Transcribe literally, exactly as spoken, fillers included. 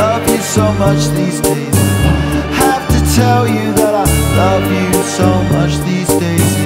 love you so much these days. Have to tell you that I love you so much these days.